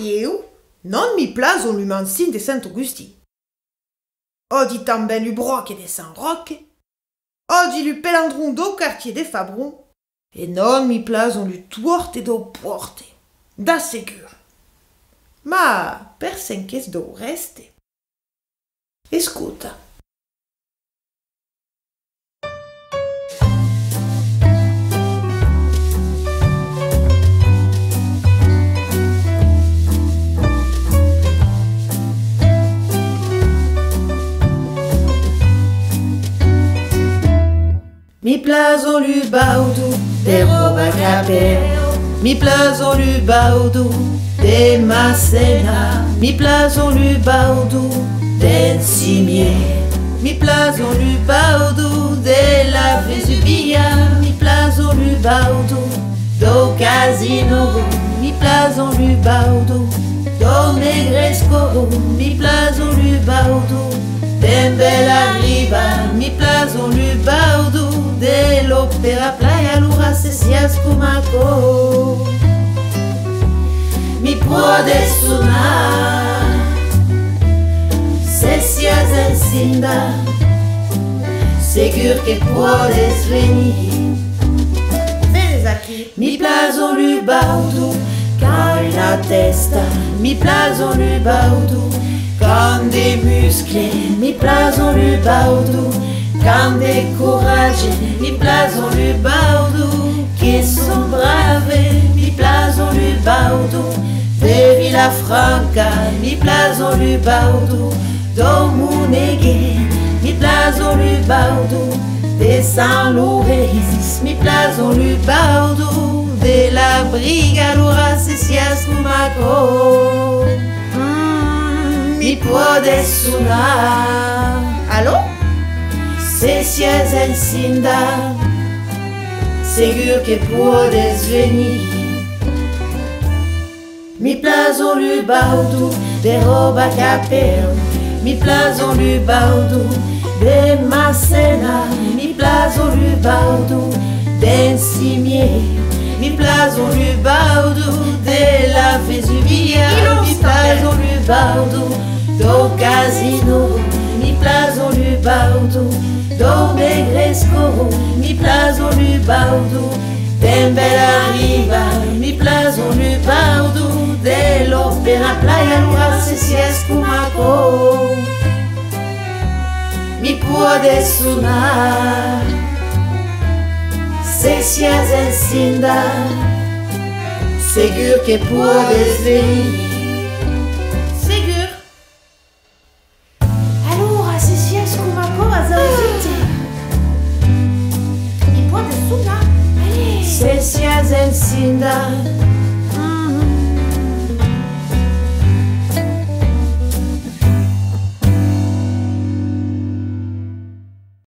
eu non mi place un lumancin de Saint-Augustin. Odi tambien lu broc et des Saint-Roch, odi lu pelandron d'au quartier des Fabrons, et non mi place on lu tuorte d'au porte, da ségur. Ma personne qu'est d'au reste. Escuta. Mi plazo lu baudu de roba capeo, mi plazo lu baudu de macena, mi plazo lu baudu de cimier, mi plazo lu baudu de la Vesuvia, mi plazo lu baudu do casino, mi plazo lu baudu do negresco, mi plazo lu baudu de bella riba, mi plazo lu baudu de l'opéra playa lura cecias cumaco. Mi pode sonar cecias encinda, seguro que podes venir. Mi plazo lu baudu cai la testa, mi plazo lu baudu quand des musclés, mi plazo lu baudu quand découragé, mi plazo lu baudu qui sont braves, mi plazo lu baudu de Villafranca, mi plazo lu baudu d'Omunégué, mi plazo lu baudu de Saint-Louis, mi plazo lu baudu de la Briga Lura Cecias Cumaco. Mi podes sonar. Allô? Cecias encinda, seguro que podes venir. Mi plazo lu baudu de roba capel, mi plazo lu baudu de macena, mi plazo lu baudu de cimier, mi plazo lu baudu de la Vesuvia, mi plazo lu baudu do casino, mi plazo lu baudu do negresco, mi plazo lu baudu de bella riba, mi plazo lu baudu de l'opéra playa lura cecias cumaco. Mi podes sonar cecias encinda, seguro que podes venir. Cecias encinda.